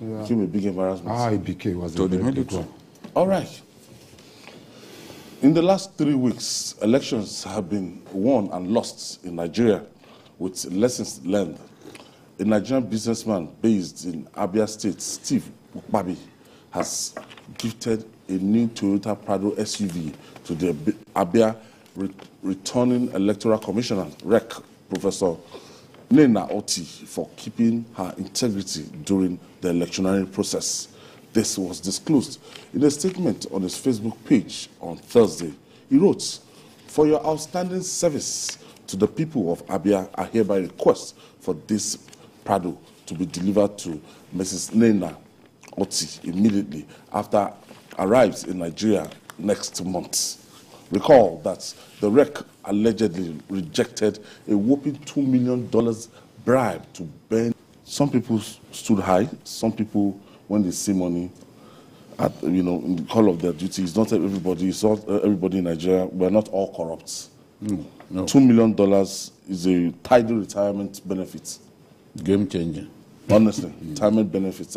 Yeah. It became a big embarrassment. IBK was to the military. All right. In the last 3 weeks, elections have been won and lost in Nigeria with lessons learned. A Nigerian businessman based in Abia State, Steven Ukpabi, has gifted a new Toyota Prado SUV to the Abia returning electoral commissioner, REC, Professor Nnenna Otti, for keeping her integrity during the electionary process. This was disclosed in a statement on his Facebook page on Thursday. He wrote, "For your outstanding service to the people of Abia, I hereby request for this Prado to be delivered to Mrs. Nnenna Otti immediately after arrives in Nigeria next month." Recall that the REC allegedly rejected a whopping $2 million bribe to burn. Some people stood high, some people, when they see money, at, you know, in the call of their duty, it's not everybody in Nigeria. We're not all corrupt. No. $2 million is a tidy retirement benefit. Game changer. Honestly, retirement benefits.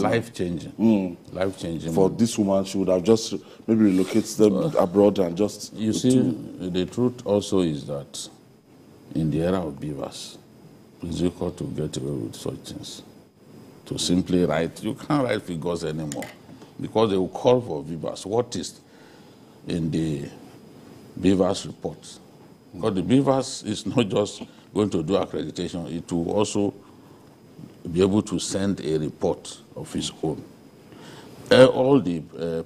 Life changing. Life changing. For this woman, she would have just maybe relocated them abroad and just. You see, the truth also is that in the era of BFAS, it's difficult to get away with such things. To simply write, you can't write figures anymore because they will call for BFAS. What is in the BFAS report? Because the BFAS is not just going to do accreditation, it will also be able to send a report of its own. All the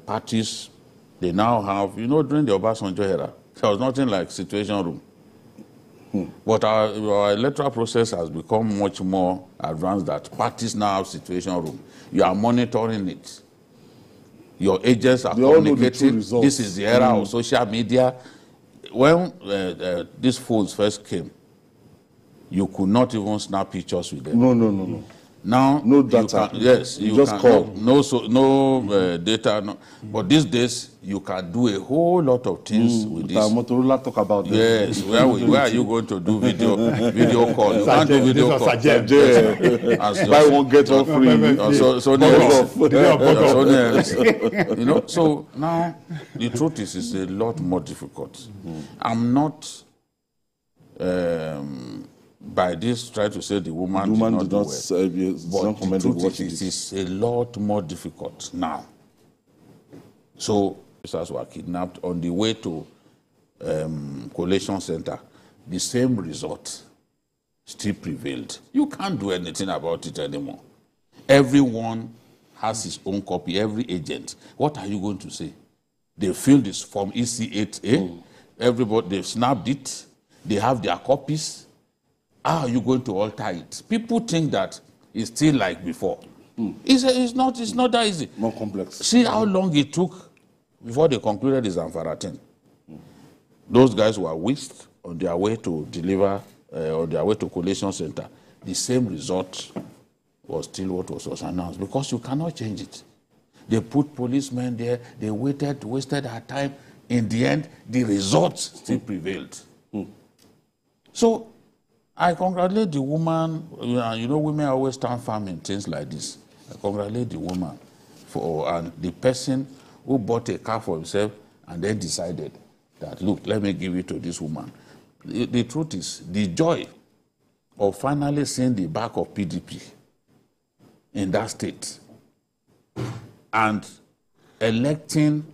parties, they now have, you know, during the Obasanjo era, there was nothing like Situation Room. But our electoral process has become much more advanced that parties now have Situation Room. You are monitoring it. Your agents are communicating. This is the era of social media. When these fools first came, you could not even snap pictures with them. No. Now, no data. You just call. No data. No. But these days, you can do a whole lot of things with this. Motorola talk about this. Yes, where are you going to do video call? You can't do video call. Buy one, get one free. You know. So now, the truth is, it's a lot more difficult. I'm not. By this, try to say the woman did not do well, but the truth is a lot more difficult now. So, officers were kidnapped on the way to collation center. The same result still prevailed. You can't do anything about it anymore. Everyone has his own copy, every agent. What are you going to say? They filled this form EC8A. Everybody, they've snapped it. They have their copies. How are you going to alter it? People think that it's still like before. It's not that easy. More complex. See how long it took before they concluded the Zanfaratin. Those guys were whisked on their way to deliver, on their way to collation center. The same result was still what was announced because you cannot change it. They put policemen there, they waited, wasted our time. In the end, the results still prevailed. So, I congratulate the woman. You know, women always stand firm in things like this. I congratulate the woman for and the person who bought a car for himself and then decided that, look, let me give it to this woman. The truth is, the joy of finally seeing the back of PDP in that state and electing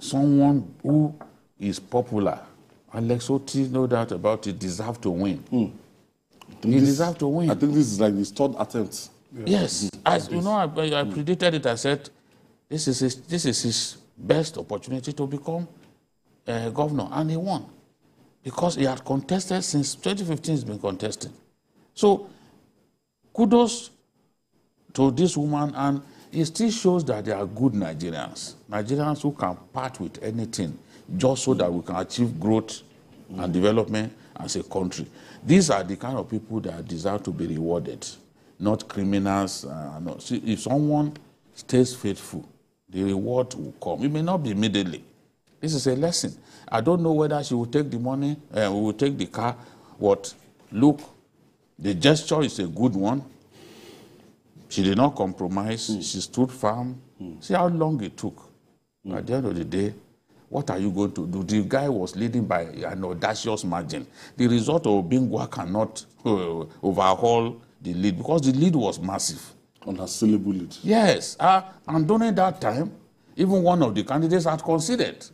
someone who is popular. Alex Otti, no doubt about it, deserved to win. He deserved to win. I think this is like his third attempt. Yeah. Yes. As you know, I predicted it. I said, this is his best opportunity to become governor. And he won. Because he had contested since 2015, he's been contesting. So, kudos to this woman. And it still shows that there are good Nigerians. Nigerians who can part with anything just so that we can achieve growth and development as a country. These are the kind of people that deserve to be rewarded, not criminals. See, if someone stays faithful, the reward will come. It may not be immediately. This is a lesson. I don't know whether she will take the money, will take the car, but look, the gesture is a good one. She did not compromise. She stood firm. See how long it took. At the end of the day, what are you going to do? The guy was leading by an audacious margin. The result of Obingwa cannot overhaul the lead because the lead was massive. Unassailable lead. Yes. And during that time, even one of the candidates had conceded.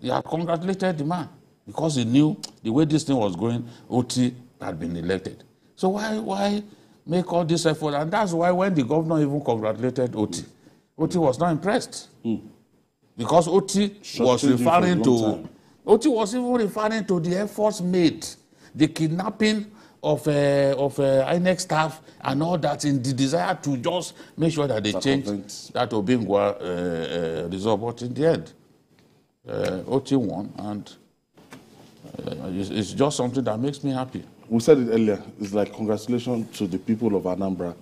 He had congratulated the man because he knew the way this thing was going, Otti had been elected. So why make all this effort? And that's why when the governor even congratulated Otti, Otti was not impressed. Because Otti was referring to, Otti was even referring to the efforts made, the kidnapping of INEC staff and all that in the desire to just make sure that they change that Obingwa result. But in the end, Otti won, and it's just something that makes me happy. We said it earlier. It's like congratulations to the people of Anambra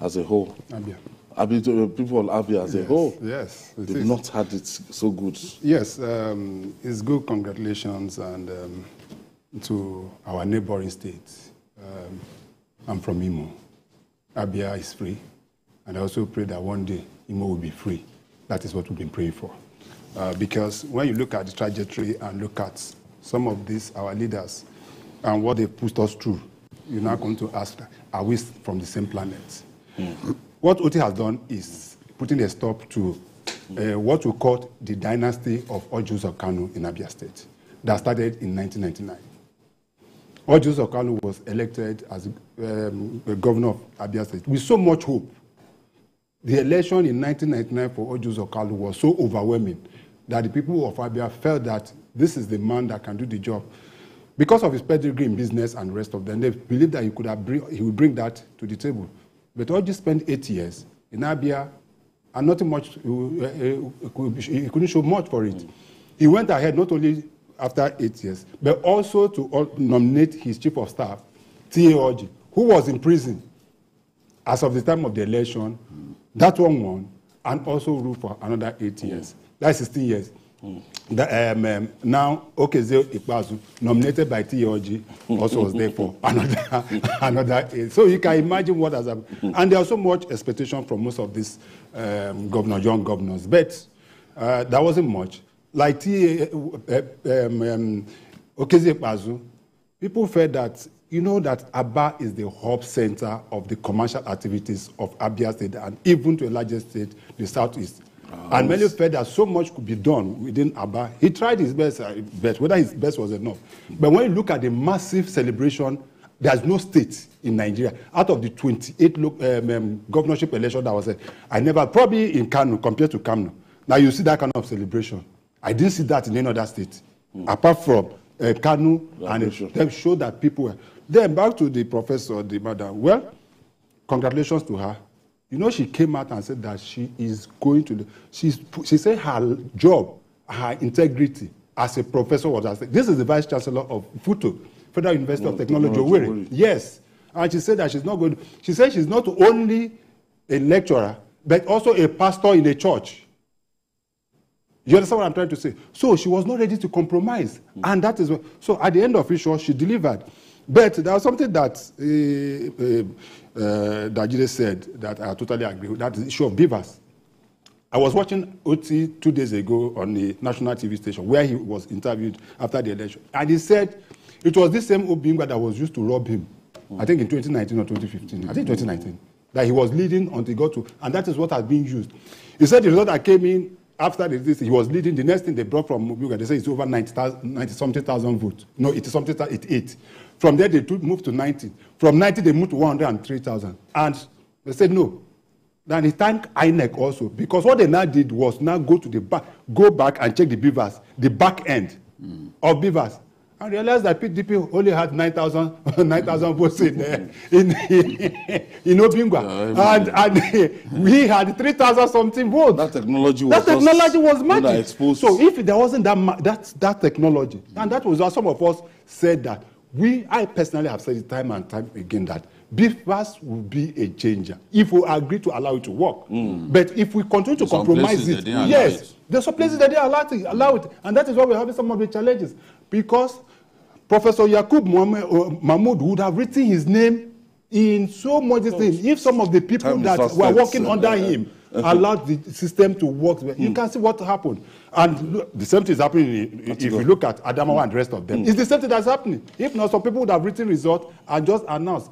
as a whole. Abia. People of Abia as a whole. Yes. They've not had it so good. Yes. It's good congratulations and to our neighboring states. I'm from Imo. Abia is free. And I also pray that one day Imo will be free. That is what we've been praying for. Because when you look at the trajectory and look at some of these, our leaders, and what they pushed us through, you're now going to ask, are we from the same planet? What Otti has done is putting a stop to what we call the dynasty of Orji Uzor Kalu in Abia State that started in 1999. Orji Uzor Kalu was elected as the governor of Abia State with so much hope. The election in 1999 for Orji Uzor Kalu was so overwhelming that the people of Abia felt that this is the man that can do the job. Because of his pedigree in business and the rest of them, they believed that he would bring that to the table. But Orji spent 8 years in Abia, and nothing much, he couldn't show much for it. He went ahead not only after 8 years, but also to nominate his chief of staff, T. A. Orji, who was in prison as of the time of the election. That one won, and also ruled for another 8 years. That's 16 years. Now, Okizil Ipazu, nominated by T. A. Orji, also was there for another eight. So you can imagine what has happened. And there was so much expectation from most of these young governors. But that wasn't much. Like Okizil Ipazu, people felt that, you know, that Abia is the hub center of the commercial activities of Abia State and even to a larger state, the Southeast. And many felt that so much could be done within Abia. He tried his best, whether his best was enough. But when you look at the massive celebration, there's no state in Nigeria. Out of the 28 governorship election that was there, I never, probably in Kano, compared to Kano. Now you see that kind of celebration. I didn't see that in any other state, apart from Kano, and them show that people were. Then back to the professor, the madam, well, congratulations to her. You know, she came out and said that she is going to, she said her job, her integrity as a professor was at stake. This is the vice chancellor of FUTO, Federal University of Technology, Owerri. Yes. And she said that she's not going to, she said she's not only a lecturer, but also a pastor in a church. You understand what I'm trying to say? So she was not ready to compromise. And that is what, so at the end of it, she delivered. But there was something that Dajide said that I totally agree with, that is the issue of beavers. I was watching Otti 2 days ago on the national TV station where he was interviewed after the election. And he said it was this same Obingwa that was used to rob him, I think in 2019 or 2015. I think 2019, that he was leading until he got to, and that is what has been used. He said the result that came in after this, he was leading. The next thing they brought from Mubuga, they say it's over 90-something thousand votes. No, it's something, 88. From there, they moved to 90. From 90, they moved to 103,000. And they said no. Then he thanked INEC also, because what they now did was now go to the back, go back and check the beavers, the back end of beavers, and realized that PDP only had 9,000 votes in Obingwa. And we had 3,000-something votes. That technology was magic. So if there wasn't that technology, and that was why some of us said that, I personally have said it time and time again that BFAS will be a changer if we agree to allow it to work. But if we continue to compromise it, yes, there's some places that they allow it. And that is why we're having some of the challenges. Because Professor Yakub Mahmoud would have written his name in so much things. If some of the people that were working under him allowed the system to work, you can see what happened. And look, the same thing is happening if you look at Adamawa and the rest of them. It's the same thing that's happening. If not, some people would have written results and just announced.